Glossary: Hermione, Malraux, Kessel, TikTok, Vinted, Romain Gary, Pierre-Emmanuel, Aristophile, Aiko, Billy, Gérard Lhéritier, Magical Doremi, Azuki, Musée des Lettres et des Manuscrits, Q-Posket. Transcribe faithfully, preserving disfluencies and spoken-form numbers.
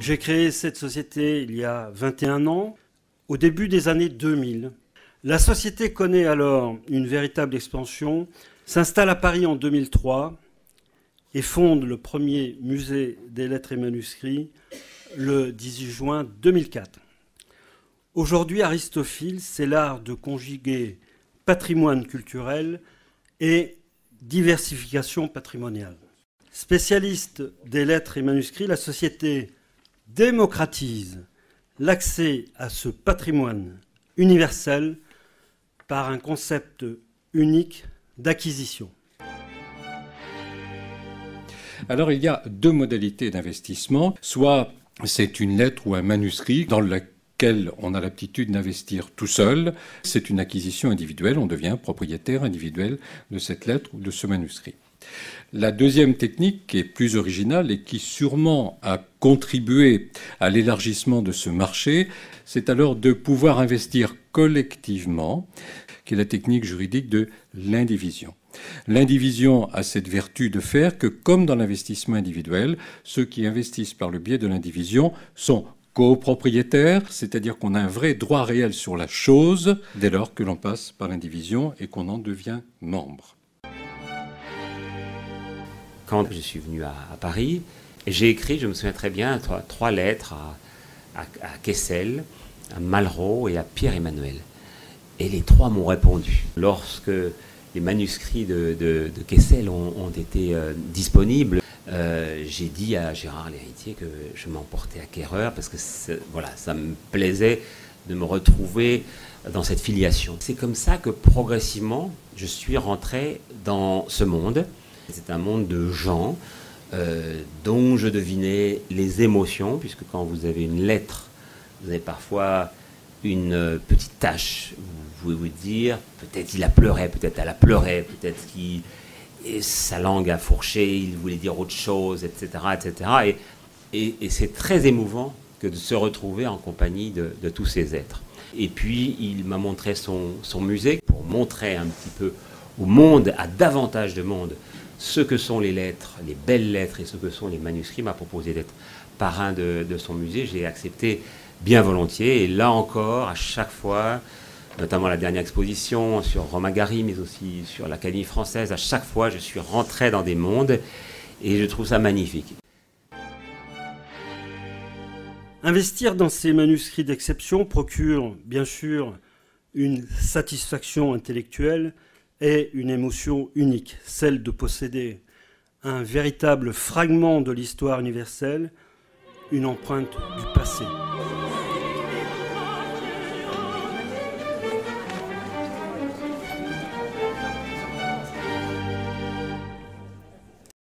J'ai créé cette société il y a vingt et un ans, au début des années deux mille. La société connaît alors une véritable expansion, s'installe à Paris en deux mille trois et fonde le premier musée des lettres et manuscrits le dix-huit juin deux mille quatre. Aujourd'hui, Aristophile, c'est l'art de conjuguer patrimoine culturel et diversification patrimoniale. Spécialiste des lettres et manuscrits, la société démocratise l'accès à ce patrimoine universel par un concept unique d'acquisition. Alors il y a deux modalités d'investissement, soit c'est une lettre ou un manuscrit dans lequel on a l'aptitude d'investir tout seul, c'est une acquisition individuelle, on devient propriétaire individuel de cette lettre ou de ce manuscrit. La deuxième technique, qui est plus originale et qui sûrement a contribué à l'élargissement de ce marché, c'est alors de pouvoir investir collectivement, qui est la technique juridique de l'indivision. L'indivision a cette vertu de faire que, comme dans l'investissement individuel, ceux qui investissent par le biais de l'indivision sont copropriétaires, c'est-à-dire qu'on a un vrai droit réel sur la chose dès lors que l'on passe par l'indivision et qu'on en devient membre. Quand je suis venu à, à Paris, j'ai écrit, je me souviens très bien, trois, trois lettres à, à, à Kessel, à Malraux et à Pierre-Emmanuel. Et les trois m'ont répondu. Lorsque les manuscrits de, de, de Kessel ont, ont été euh, disponibles, euh, j'ai dit à Gérard Lhéritier que je m'en portais acquéreur parce que voilà, ça me plaisait de me retrouver dans cette filiation. C'est comme ça que progressivement, je suis rentré dans ce monde. C'est un monde de gens euh, dont je devinais les émotions, puisque quand vous avez une lettre, vous avez parfois une petite tâche. Vous pouvez vous dire, peut-être il a pleuré, peut-être elle a pleuré, peut-être qu'il sa langue a fourché, il voulait dire autre chose, et cetera, et cetera. Et, et, et c'est très émouvant que de se retrouver en compagnie de, de tous ces êtres. Et puis, il m'a montré son, son musée pour montrer un petit peu au monde, à davantage de monde, ce que sont les lettres, les belles lettres et ce que sont les manuscrits, m'a proposé d'être parrain de, de son musée. J'ai accepté bien volontiers. Et là encore, à chaque fois, notamment la dernière exposition sur Romain Gary, mais aussi sur l'Académie française, à chaque fois, je suis rentré dans des mondes et je trouve ça magnifique. Investir dans ces manuscrits d'exception procure, bien sûr, une satisfaction intellectuelle et une émotion unique, celle de posséder un véritable fragment de l'histoire universelle, une empreinte du passé.